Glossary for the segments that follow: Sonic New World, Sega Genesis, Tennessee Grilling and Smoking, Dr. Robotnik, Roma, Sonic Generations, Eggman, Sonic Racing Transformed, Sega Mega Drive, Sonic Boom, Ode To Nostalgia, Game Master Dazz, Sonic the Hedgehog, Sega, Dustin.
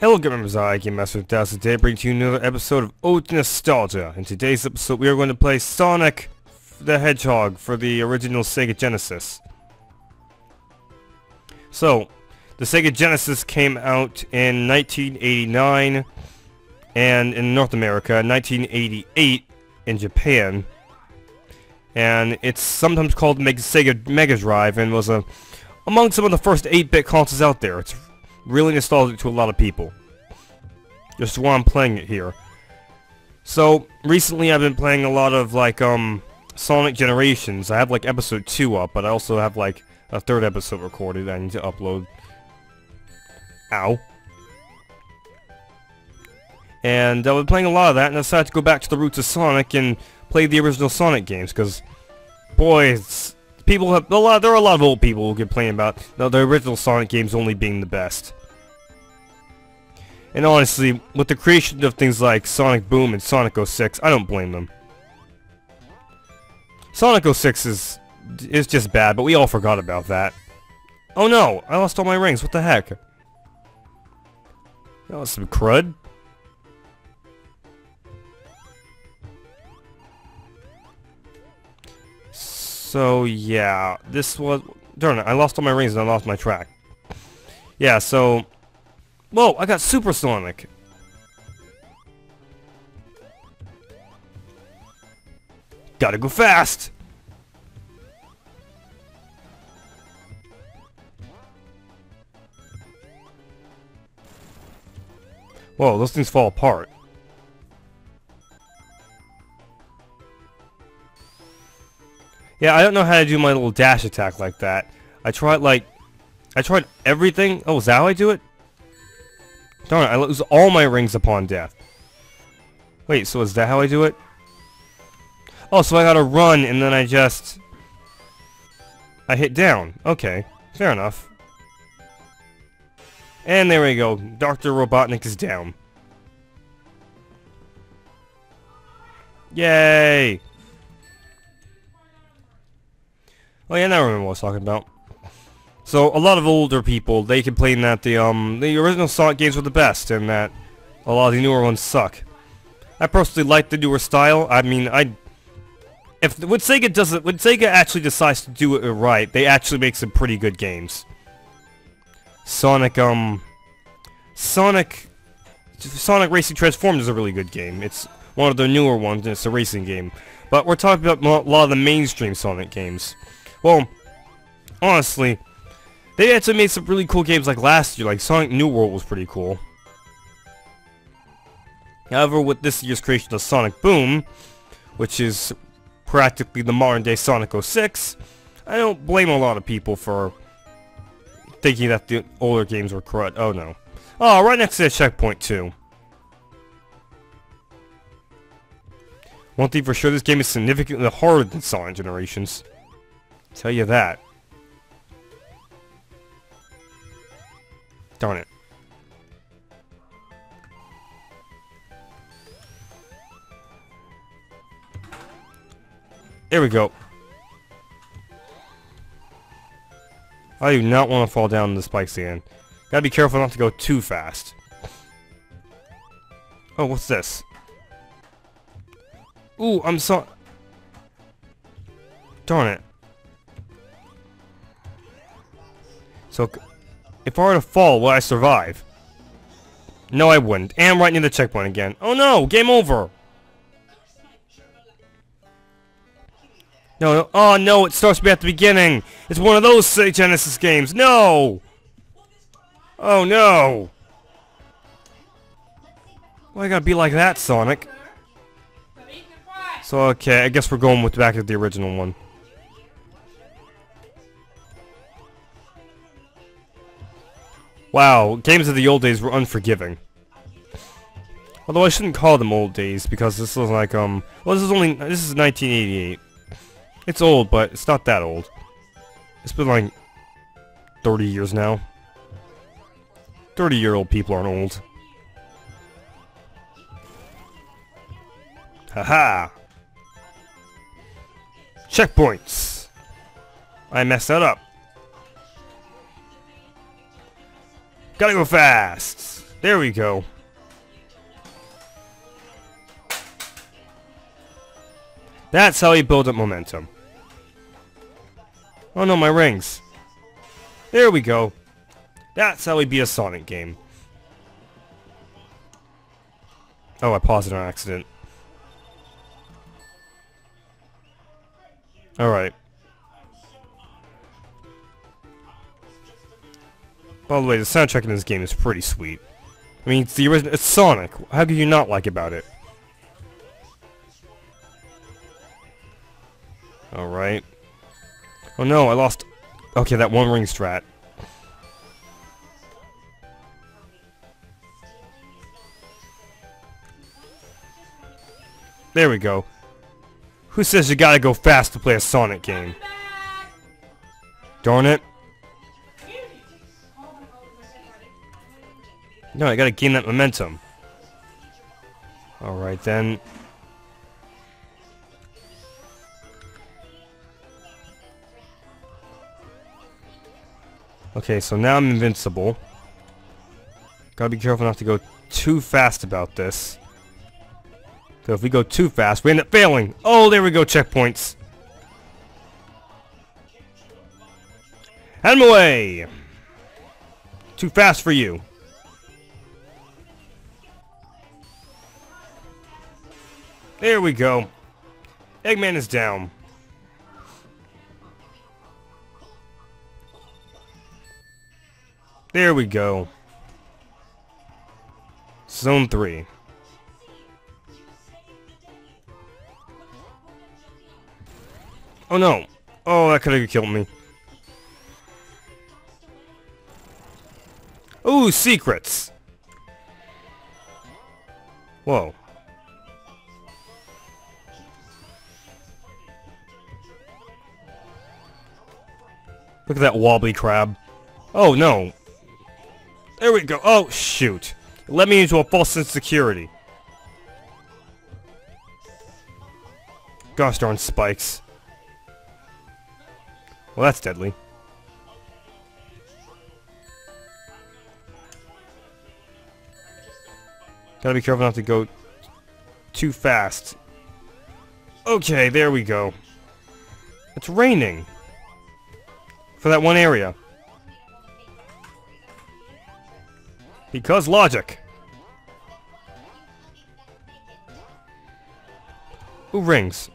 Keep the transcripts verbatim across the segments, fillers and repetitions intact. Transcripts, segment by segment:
Hello good members, I Game Master Dazz, today bringing to you another episode of Ode To Nostalgia. In today's episode we are going to play Sonic the Hedgehog for the original Sega Genesis. So, the Sega Genesis came out in nineteen eighty-nine and in North America, nineteen eighty-eight in Japan, and it's sometimes called Sega Mega Drive and was a, among some of the first eight bit consoles out there. It's really nostalgic to a lot of people. Just why I'm playing it here. So, recently I've been playing a lot of, like, um, Sonic Generations. I have, like, episode two up, but I also have, like, a third episode recorded I need to upload. Ow. And I've been playing a lot of that, and I decided to go back to the roots of Sonic and play the original Sonic games, because, boy, it's... People have a lot. There are a lot of old people who complain about the, the original Sonic games only being the best. And honestly, with the creation of things like Sonic Boom and Sonic oh six, I don't blame them. Sonic oh six is is just bad, but we all forgot about that. Oh no! I lost all my rings. What the heck? That was some crud. So, yeah, this was... Darn it, I lost all my rings and I lost my track. Yeah, so... Whoa, I got Super Sonic! Gotta go fast! Whoa, those things fall apart. Yeah, I don't know how to do my little dash attack like that. I tried, like... I tried everything. Oh, is that how I do it? Darn it, I lose all my rings upon death. Wait, so is that how I do it? Oh, so I gotta run, and then I just... I hit down. Okay, fair enough. And there we go. Doctor Robotnik is down. Yay! Oh yeah, now I remember what I was talking about. So, a lot of older people, they complain that the, um, the original Sonic games were the best, and that a lot of the newer ones suck. I personally like the newer style. I mean, I... If, when Sega does it, when Sega actually decides to do it right, they actually make some pretty good games. Sonic, um... Sonic... Sonic Racing Transformed is a really good game. It's one of the newer ones, and it's a racing game. But we're talking about a lot of the mainstream Sonic games. Well, honestly, they actually made some really cool games like last year, like Sonic New World was pretty cool. However, with this year's creation of Sonic Boom, which is practically the modern-day Sonic oh six, I don't blame a lot of people for thinking that the older games were crud. Oh no. Oh, right next to the checkpoint too. One thing for sure, this game is significantly harder than Sonic Generations. Tell you that. Darn it. There we go. I do not want to fall down the spikes again. Gotta be careful not to go too fast. Oh, what's this? Ooh, I'm so... Darn it. So, if I were to fall, would I survive? No, I wouldn't. And I'm right near the checkpoint again. Oh no! Game over! No, no. Oh no, it starts me at the beginning! It's one of those Sega Genesis games! No! Oh no! Why you gotta be like that, Sonic? So, okay, I guess we're going with back at the original one. Wow, games of the old days were unforgiving. Although I shouldn't call them old days, because this was like, um... Well, this is only... This is nineteen eighty-eight. It's old, but it's not that old. It's been like... thirty years now. thirty-year-old people aren't old. Haha! Checkpoints! I messed that up. Gotta go fast! There we go. That's how you build up momentum. Oh no, my rings. There we go. That's how we beat a Sonic game. Oh, I paused it on accident. Alright. By the way, the soundtrack in this game is pretty sweet. I mean, it's the original. It's Sonic. How could you not like about it? Alright. Oh no, I lost... Okay, that one ring strat. There we go. Who says you gotta go fast to play a Sonic game? Darn it. No, I gotta gain that momentum. Alright then. Okay, so now I'm invincible. Gotta be careful not to go too fast about this. So if we go too fast, we end up failing! Oh, there we go, checkpoints! And away! Too fast for you. There we go. Eggman is down. There we go. Zone three. Oh no. Oh, that could have killed me. Ooh, secrets. Whoa. Look at that wobbly crab. Oh no. There we go. Oh, shoot. It led me into a false sense of security. Gosh darn spikes. Well, that's deadly. Gotta be careful not to go too fast. Okay, there we go. It's raining. For that one area. Because logic. Ooh, rings.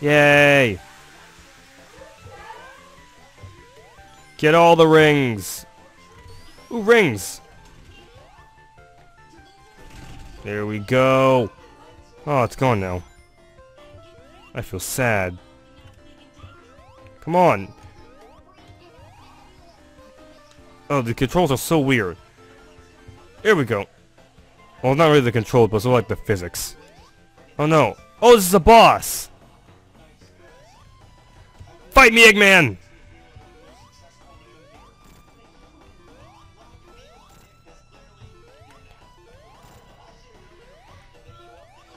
Yay! Get all the rings. Ooh, rings. There we go. Oh, it's gone now. I feel sad. Come on. Oh, the controls are so weird. Here we go. Well, not really the controls, but it's more like the physics. Oh no. Oh, this is a boss! Fight me, Eggman!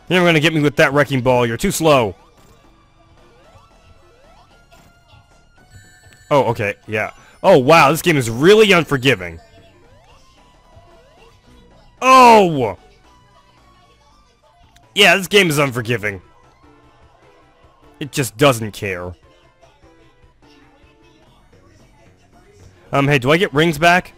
You're never gonna get me with that wrecking ball. You're too slow. Oh, okay. Yeah. Oh, wow, this game is really unforgiving. Oh! Yeah, this game is unforgiving. It just doesn't care. Um, hey, do I get rings back?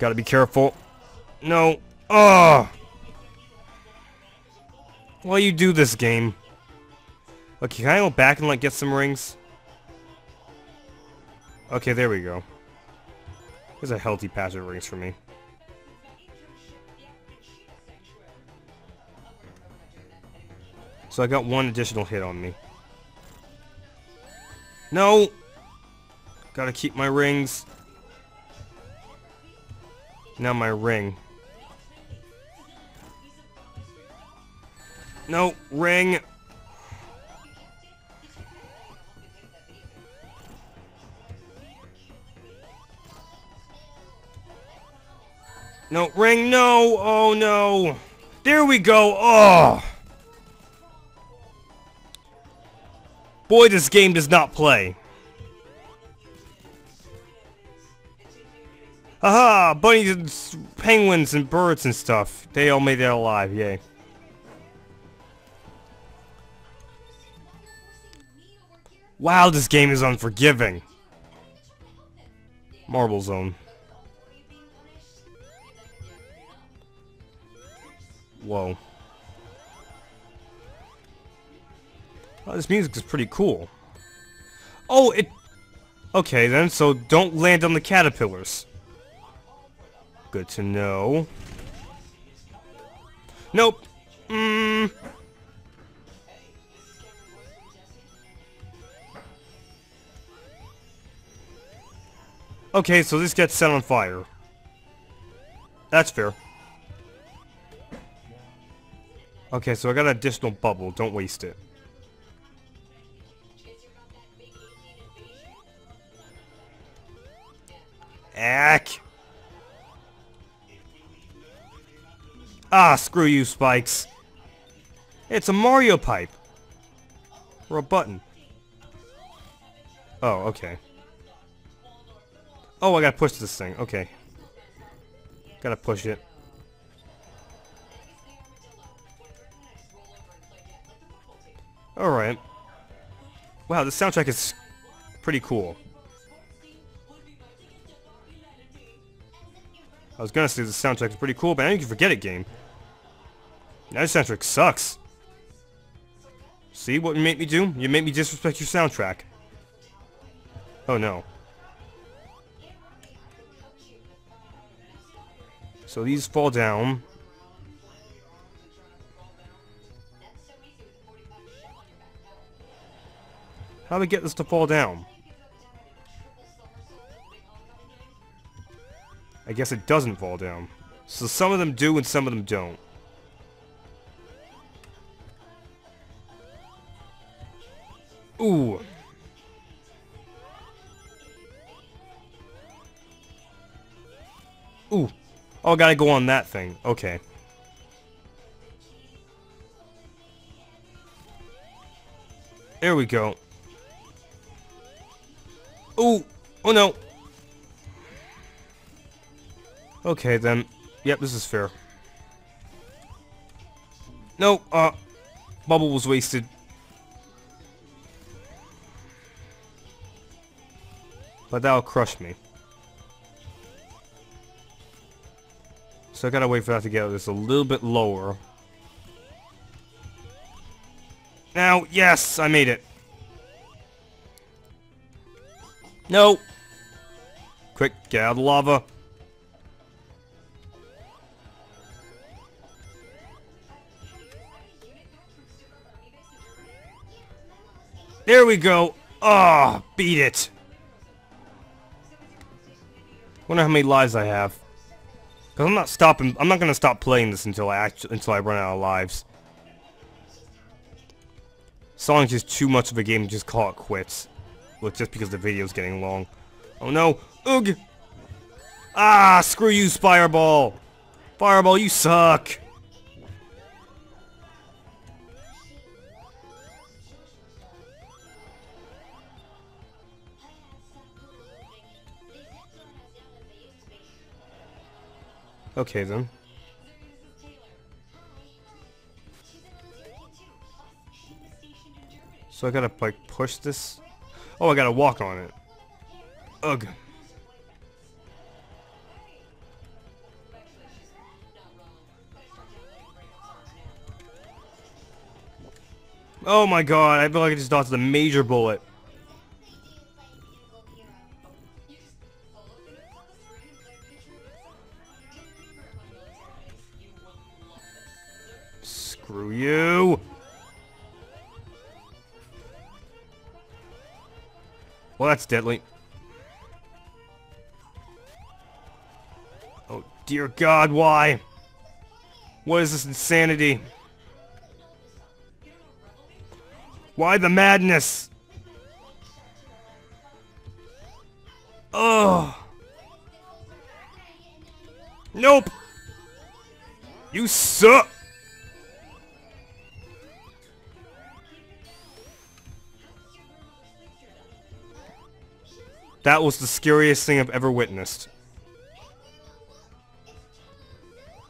Gotta be careful. No. Oh! Well, you do this game. Okay, can I go back and, like, get some rings? Okay, there we go. There's a healthy patch of rings for me. So I got one additional hit on me. No! Gotta keep my rings. Now my ring. No, ring. No, ring, no, oh no. There we go, oh. Boy, this game does not play. Haha, bunnies and penguins and birds and stuff. They all made it alive, yay. Wow, this game is unforgiving. Marble Zone. Whoa. Oh, this music is pretty cool. Oh, it... Okay then, so don't land on the caterpillars. Good to know. Nope. Mmm. Okay, so this gets set on fire. That's fair. Okay, so I got an additional bubble. Don't waste it. Ack. Ah, screw you, Spikes. It's a Mario pipe. Or a button. Oh, okay. Oh, I gotta push this thing. Okay. Gotta push it. Alright. Wow, the soundtrack is pretty cool. I was gonna say the soundtrack is pretty cool, but I think you forget it, game. Now your soundtrack sucks. See what you make me do? You make me disrespect your soundtrack. Oh no. So these fall down. How do we get this to fall down? I guess it doesn't fall down. So some of them do and some of them don't. Ooh. Ooh. Oh, I gotta go on that thing. Okay. There we go. Ooh! Oh no! Okay then. Yep, this is fair. No, uh... bubble was wasted. But that'll crush me. So I gotta wait for that to get this a little bit lower. Now, yes, I made it. No. Quick, get out of the lava. There we go. Ah, oh, beat it. Wonder how many lives I have. Cause I'm not stopping. I'm not gonna stop playing this until I actually until I run out of lives. Sonic's just too much of a game to just call it quits. Well, just because the video's getting long. Oh no! Ugh! Ah! Screw you, Fireball! Fireball, you suck! Okay then. So I gotta like push this. Oh, I gotta walk on it. Ugh. Oh my god, I feel like I just dodged a major bullet. Screw you. Well, that's deadly. Oh, dear God, why? What is this insanity? Why the madness? Ugh. Nope. You suck. That was the scariest thing I've ever witnessed.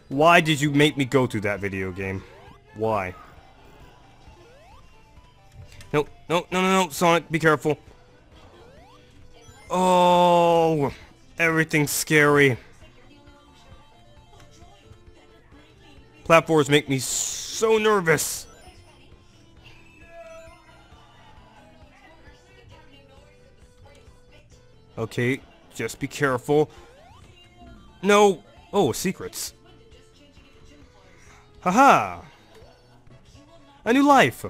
Why did you make me go through that video game? Why? No, no, no, no, no, Sonic, be careful. Oh, everything's scary. Platforms make me so nervous. Okay, just be careful. No! Oh, secrets. Haha! A new life!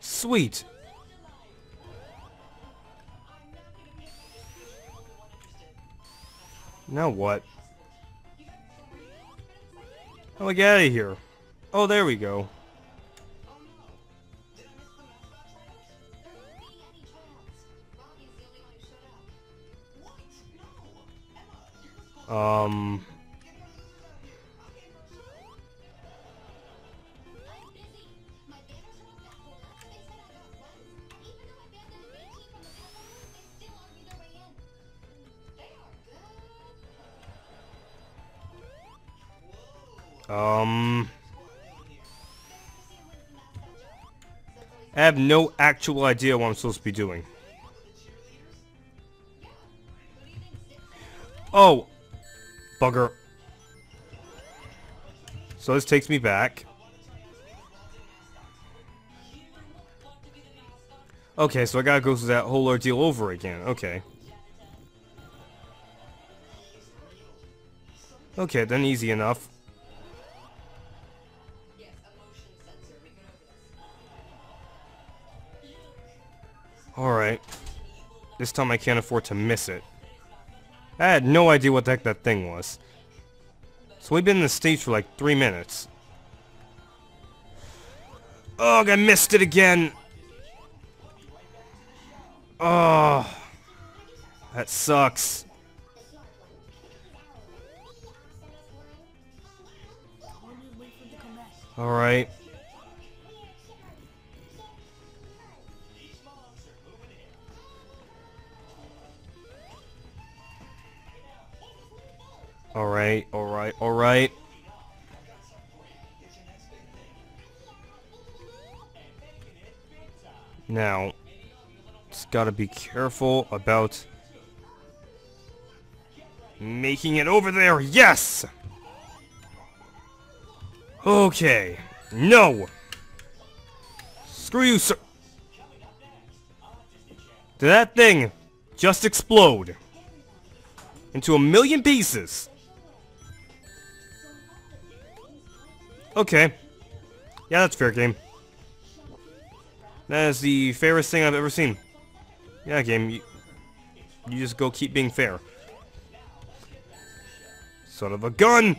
Sweet! Now what? How do I get out of here? Oh, there we go. Um... Um... I have no actual idea what I'm supposed to be doing. Oh! Bugger. So this takes me back. Okay, so I gotta go through that whole ordeal over again. Okay. Okay, then easy enough. Alright. This time I can't afford to miss it. I had no idea what the heck that thing was. So we've been in the stage for like three minutes. Oh, I missed it again! Oh, that sucks. Alright. Alright, alright, alright. Now, just gotta be careful about making it over there. Yes! Okay. No! Screw you, sir. Did that thing just explode into a million pieces? Okay. Yeah, that's fair game. That is the fairest thing I've ever seen. Yeah, game, you, you just go keep being fair. Son of a gun!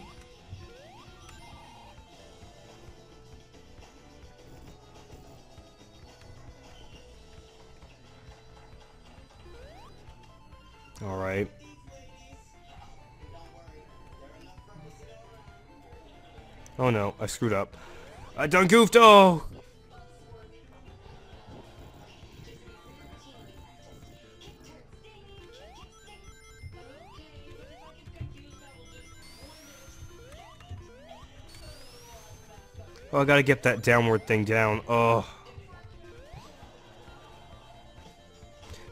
Alright. Oh no, I screwed up. I done goofed, oh! Oh, I gotta get that downward thing down, oh.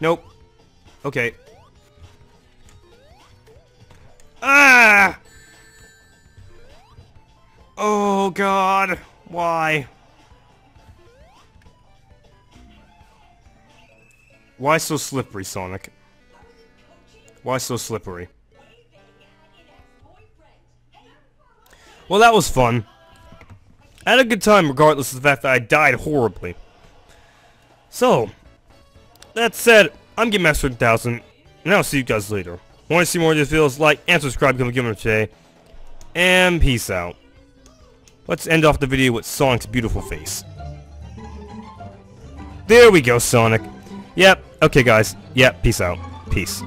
Nope. Okay. Ah! Oh god, why? Why so slippery, Sonic? Why so slippery? Well, that was fun. I had a good time regardless of the fact that I died horribly. So, that said, I'm Game Master Dazz, and I'll see you guys later. Want to see more of these videos? Like and subscribe, become a gamer today. And peace out. Let's end off the video with Sonic's beautiful face. There we go, Sonic. Yep. Okay, guys. Yep. Peace out. Peace.